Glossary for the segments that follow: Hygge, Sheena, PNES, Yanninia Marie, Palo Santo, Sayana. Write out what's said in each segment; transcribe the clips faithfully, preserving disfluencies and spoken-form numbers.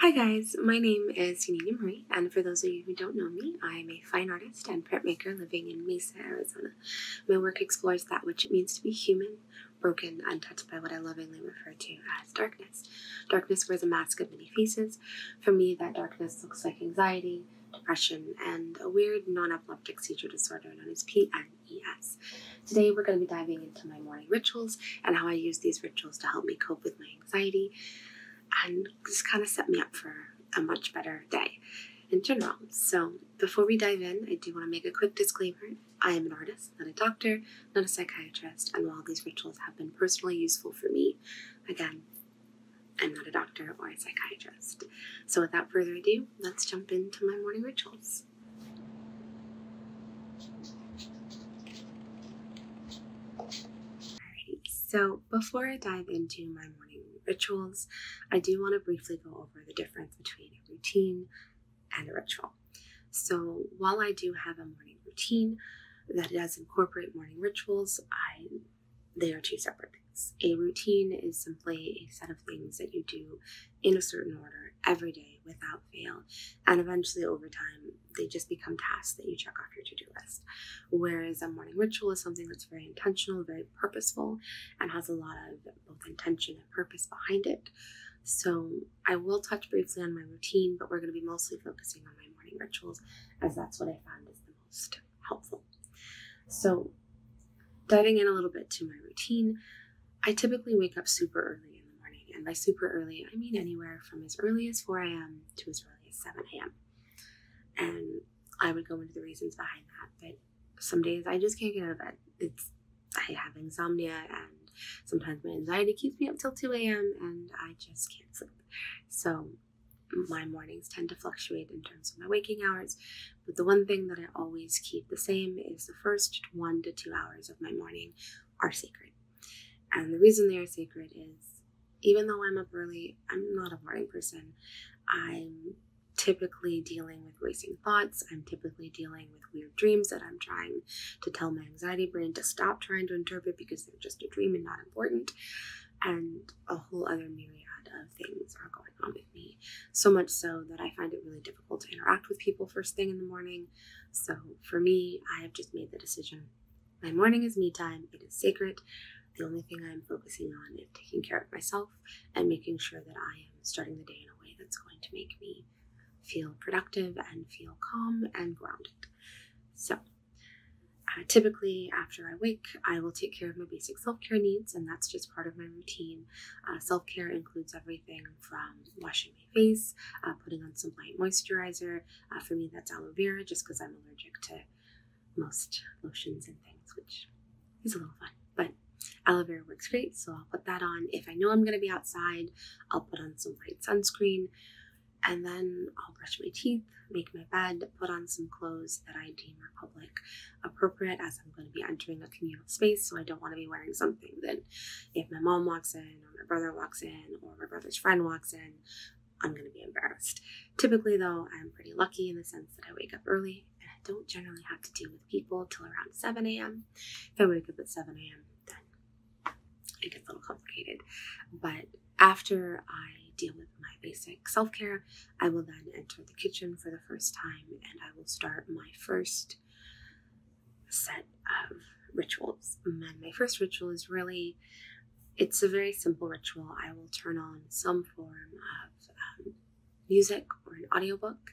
Hi guys, my name is Yanninia Marie, and for those of you who don't know me, I'm a fine artist and printmaker living in Mesa, Arizona. My work explores that which it means to be human, broken, untouched by what I lovingly refer to as darkness. Darkness wears a mask of many faces. For me, that darkness looks like anxiety, depression, and a weird non-epileptic seizure disorder known as P N E S. Today we're going to be diving into my morning rituals and how I use these rituals to help me cope with my anxiety, and just kind of set me up for a much better day in general. So before we dive in, I do want to make a quick disclaimer. I am an artist, not a doctor, not a psychiatrist, and while these rituals have been personally useful for me, again, I'm not a doctor or a psychiatrist. So without further ado, let's jump into my morning rituals. Alrighty, so before I dive into my morning rituals, I do want to briefly go over the difference between a routine and a ritual. So while I do have a morning routine that does incorporate morning rituals, I they are two separate things. A routine is simply a set of things that you do in a certain order every day without fail, and eventually over time they just become tasks that you check off your to-do list. Whereas a morning ritual is something that's very intentional, very purposeful, and has a lot of both intention and purpose behind it. So I will touch briefly on my routine, but we're going to be mostly focusing on my morning rituals, as that's what I found is the most helpful. So diving in a little bit to my routine, I typically wake up super early in the morning, and by super early, I mean anywhere from as early as four a m to as early as seven a m And I would go into the reasons behind that, but some days I just can't get out of bed. It's I have insomnia, and sometimes my anxiety keeps me up till two a m and I just can't sleep. So my mornings tend to fluctuate in terms of my waking hours, but the one thing that I always keep the same is the first one to two hours of my morning are sacred. And the reason they are sacred is, even though I'm up early, I'm not a morning person. I'm typically dealing with racing thoughts. I'm typically dealing with weird dreams that I'm trying to tell my anxiety brain to stop trying to interpret because they're just a dream and not important. And a whole other myriad of things are going on with me. So much so that I find it really difficult to interact with people first thing in the morning. So for me, I have just made the decision. My morning is me time. It is sacred. The only thing I'm focusing on is taking care of myself and making sure that I am starting the day in a way that's going to make me feel productive and feel calm and grounded. So uh, typically after I wake, I will take care of my basic self-care needs, and that's just part of my routine. Uh, self-care includes everything from washing my face, uh, putting on some light moisturizer. Uh, for me, that's aloe vera, just because I'm allergic to most lotions and things, which is a little fun, but aloe vera works great, so I'll put that on. If I know I'm going to be outside, I'll put on some light sunscreen. And then I'll brush my teeth, make my bed, put on some clothes that I deem are public appropriate, as I'm going to be entering a communal space, so I don't want to be wearing something that if my mom walks in or my brother walks in or my brother's friend walks in, I'm going to be embarrassed. Typically though, I'm pretty lucky in the sense that I wake up early and I don't generally have to deal with people till around seven a m If I wake up at seven a m, then it gets a little complicated. But after I deal with my basic self-care, I will then enter the kitchen for the first time, and I will start my first set of rituals. And my first ritual is really, it's a very simple ritual. I will turn on some form of um, music or an audiobook.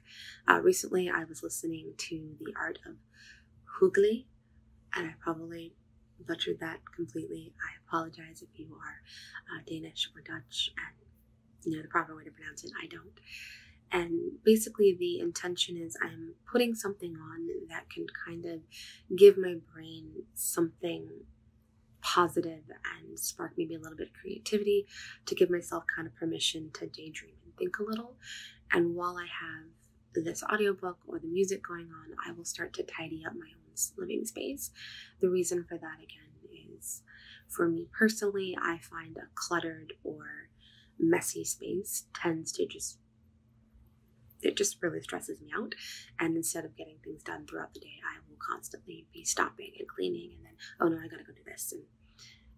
Uh, recently I was listening to The Art of Hygge, and I probably butchered that completely. I apologize if you are uh, Danish or Dutch and you know the proper way to pronounce it, I don't. And basically the intention is I'm putting something on that can kind of give my brain something positive and spark maybe a little bit of creativity, to give myself kind of permission to daydream and think a little. And while I have this audiobook or the music going on, I will start to tidy up my own living space. The reason for that, again, is for me personally, I find a cluttered or messy space tends to just, it just really stresses me out. And instead of getting things done throughout the day, I will constantly be stopping and cleaning, and then, oh no, I gotta go do this. And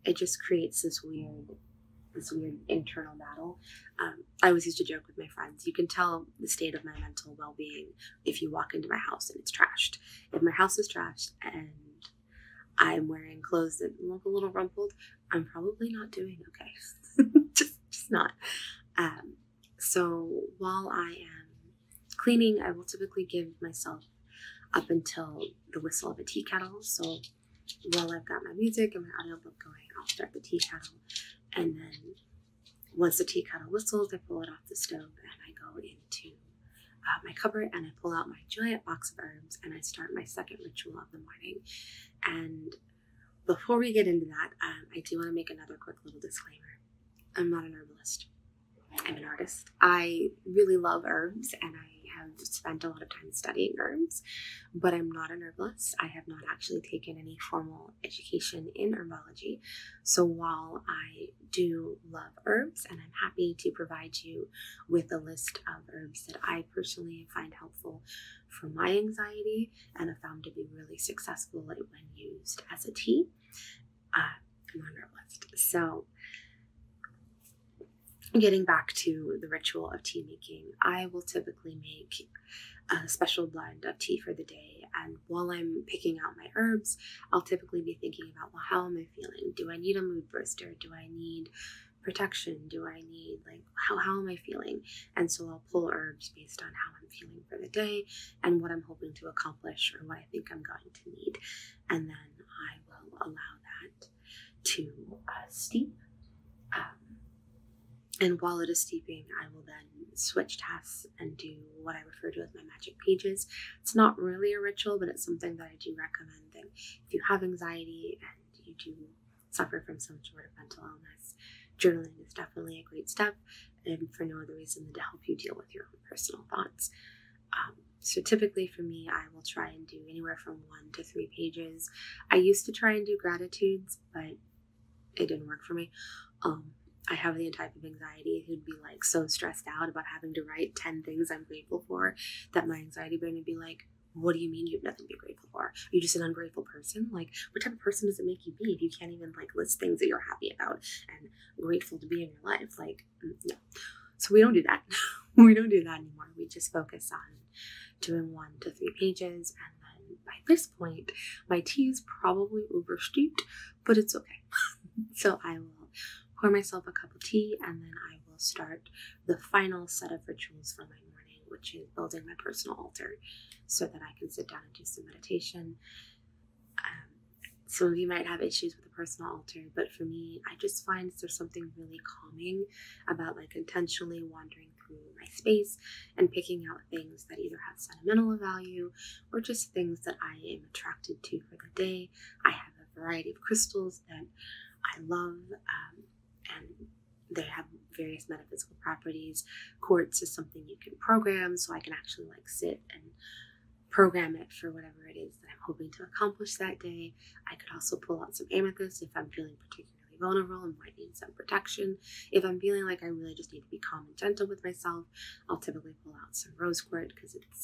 it just creates this weird, this weird internal battle. Um, I always used to joke with my friends friends. You can tell the state of my mental well-being if you walk into my house and it's trashed. If my house is trashed and I'm wearing clothes that look a little rumpled, I'm probably not doing okay. just, just not. Um, so while I am cleaning, I will typically give myself up until the whistle of a tea kettle. So while I've got my music and my audiobook going, I'll start the tea kettle. And then once the tea kettle whistles, I pull it off the stove and I go into Uh, my cupboard and I pull out my giant box of herbs and I start my second ritual of the morning. And before we get into that, um, I do want to make another quick little disclaimer. I'm not an herbalist. I'm an artist. I really love herbs and I have spent a lot of time studying herbs, but I'm not an herbalist. I have not actually taken any formal education in herbology. So while I do love herbs and I'm happy to provide you with a list of herbs that I personally find helpful for my anxiety and have found to be really successful when used as a tea, uh, I'm not an herbalist. So getting back to the ritual of tea making, I will typically make a special blend of tea for the day. And while I'm picking out my herbs, I'll typically be thinking about, well, how am I feeling? Do I need a mood booster? Do I need protection? Do I need, like, how, how am I feeling? And so I'll pull herbs based on how I'm feeling for the day and what I'm hoping to accomplish or what I think I'm going to need. And then I will allow that to uh, steep. Um, And while it is steeping, I will then switch tasks and do what I refer to as my magic pages. It's not really a ritual, but it's something that I do recommend that if you have anxiety and you do suffer from some sort of mental illness, journaling is definitely a great step, and for no other reason than to help you deal with your own personal thoughts. Um, so typically for me, I will try and do anywhere from one to three pages. I used to try and do gratitudes, but it didn't work for me. Um, I have the type of anxiety who'd be like so stressed out about having to write ten things I'm grateful for that my anxiety brain would be like, what do you mean you have nothing to be grateful for? Are you just an ungrateful person? Like, what type of person does it make you be if you can't even like list things that you're happy about and grateful to be in your life? Like, no. So we don't do that. We don't do that anymore. We just focus on doing one to three pages. And then by this point, my tea is probably oversteeped, but it's okay. So I will pour myself a cup of tea, and then I will start the final set of rituals for my morning, which is building my personal altar so that I can sit down and do some meditation. Um, some of you might have issues with a personal altar, but for me, I just find there's something really calming about like intentionally wandering through my space and picking out things that either have sentimental value or just things that I am attracted to for the day. I have a variety of crystals that I love. Um, And they have various metaphysical properties. Quartz is something you can program, so I can actually like sit and program it for whatever it is that I'm hoping to accomplish that day. I could also pull out some amethyst if I'm feeling particularly vulnerable and might need some protection. If I'm feeling like I really just need to be calm and gentle with myself, I'll typically pull out some rose quartz because it's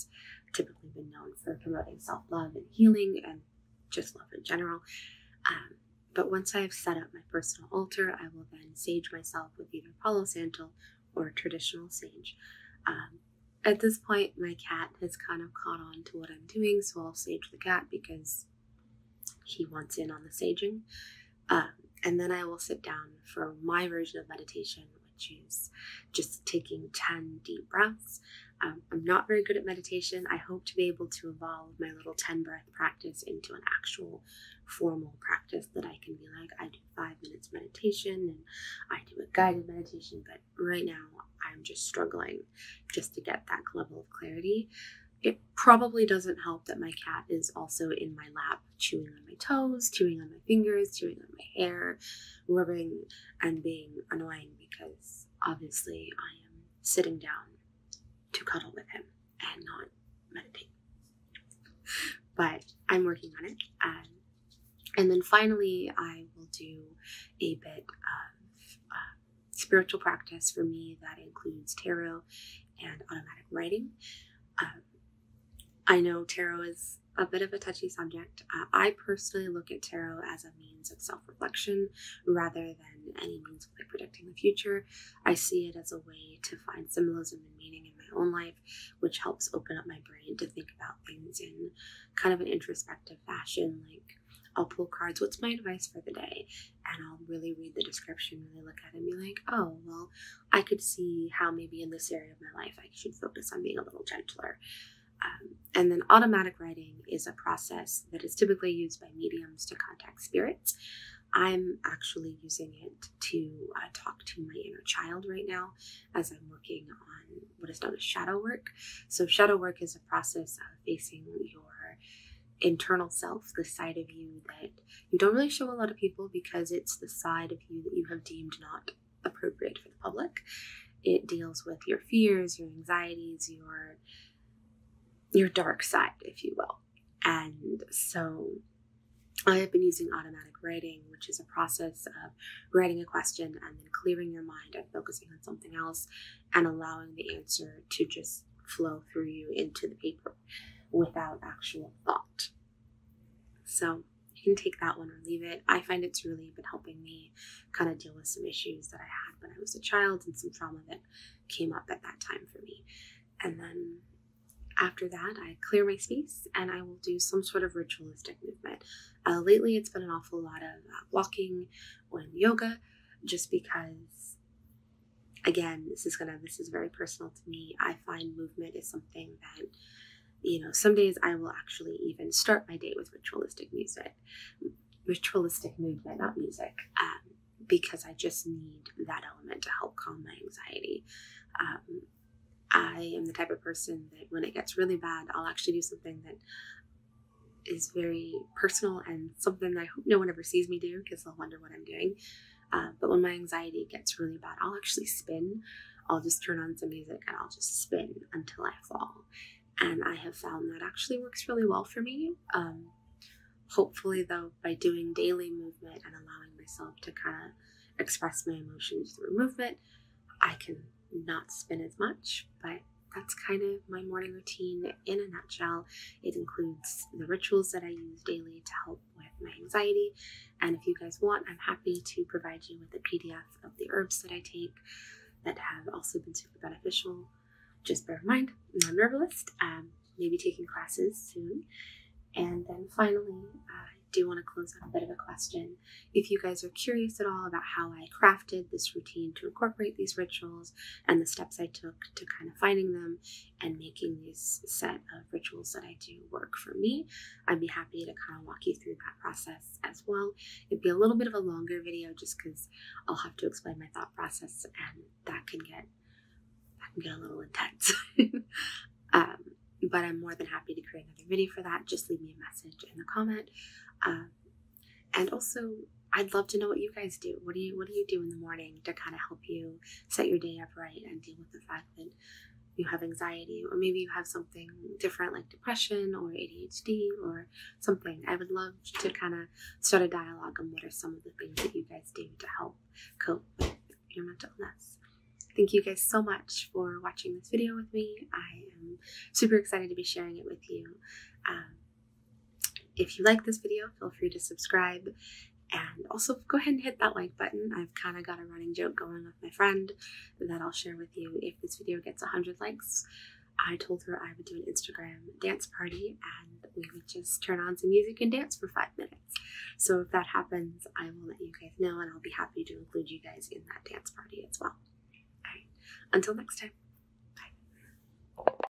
typically been known for promoting self-love and healing and just love in general. Um, But once I have set up my personal altar, I will then sage myself with either Palo Santo or traditional sage. Um, at this point, my cat has kind of caught on to what I'm doing, so I'll sage the cat because he wants in on the saging. Um, and then I will sit down for my version of meditation, which is just taking ten deep breaths. Um, I'm not very good at meditation. I hope to be able to evolve my little ten breath practice into an actual formal practice that I can be like, I do five minutes meditation and I do a guided meditation, but right now I'm just struggling just to get that level of clarity. It probably doesn't help that my cat is also in my lap, chewing on my toes, chewing on my fingers, chewing on my hair, rubbing and being annoying because obviously I am sitting down to cuddle with him and not meditate. But I'm working on it. Um, and then finally, I will do a bit of uh, spiritual practice for me that includes tarot and automatic writing. Um, I know tarot is a bit of a touchy subject. Uh, I personally look at tarot as a means of self-reflection rather than any means of like predicting the future. I see it as a way to find symbolism and meaning in my own life, which helps open up my brain to think about things in kind of an introspective fashion. Like, I'll pull cards, what's my advice for the day? And I'll really read the description, really look at it and be like, oh, well, I could see how maybe in this area of my life I should focus on being a little gentler. Um, and then automatic writing is a process that is typically used by mediums to contact spirits. I'm actually using it to uh, talk to my inner child right now as I'm working on what is known as shadow work. So shadow work is a process of facing your internal self, the side of you that you don't really show a lot of people because it's the side of you that you have deemed not appropriate for the public. It deals with your fears, your anxieties, your your dark side, if you will. And so I have been using automatic writing, which is a process of writing a question and then clearing your mind and focusing on something else and allowing the answer to just flow through you into the paper without actual thought. So you can take that one or leave it. I find it's really been helping me kind of deal with some issues that I had when I was a child and some trauma that came up at that time for me. And then after that, I clear my space and I will do some sort of ritualistic movement. Uh, lately, it's been an awful lot of uh, walking or yoga, just because, again, this is gonna, this is very personal to me. I find movement is something that, you know, some days I will actually even start my day with ritualistic music, ritualistic movement, not music, um, because I just need that element to help calm my anxiety. Um, I am the type of person that when it gets really bad, I'll actually do something that is very personal and something that I hope no one ever sees me do because they'll wonder what I'm doing. Uh, but when my anxiety gets really bad, I'll actually spin. I'll just turn on some music and I'll just spin until I fall. And I have found that actually works really well for me. Um, hopefully though, by doing daily movement and allowing myself to kind of express my emotions through movement, I can not spin as much, but that's kind of my morning routine in a nutshell. It includes the rituals that I use daily to help with my anxiety. And if you guys want, I'm happy to provide you with a P D F of the herbs that I take that have also been super beneficial. Just bear in mind, I'm an herbalist, um, maybe taking classes soon. And then finally, uh, I do want to close on a bit of a question. If you guys are curious at all about how I crafted this routine to incorporate these rituals and the steps I took to kind of finding them and making this set of rituals that I do work for me, I'd be happy to kind of walk you through that process as well. It'd be a little bit of a longer video just because I'll have to explain my thought process and that can get get a little intense. um, but I'm more than happy to create another video for that. Just leave me a message in the comment. Um, and also, I'd love to know what you guys do. What do you, what do you do in the morning to kind of help you set your day up right and deal with the fact that you have anxiety, or maybe you have something different like depression or A D H D or something. I would love to kind of start a dialogue on what are some of the things that you guys do to help cope with your mental illness. Thank you guys so much for watching this video with me. I am super excited to be sharing it with you. Um, if you like this video, feel free to subscribe and also go ahead and hit that like button. I've kind of got a running joke going with my friend that I'll share with you. If this video gets one hundred likes, I told her I would do an Instagram dance party and we would just turn on some music and dance for five minutes. So if that happens, I will let you guys know and I'll be happy to include you guys in that dance party as well. Until next time.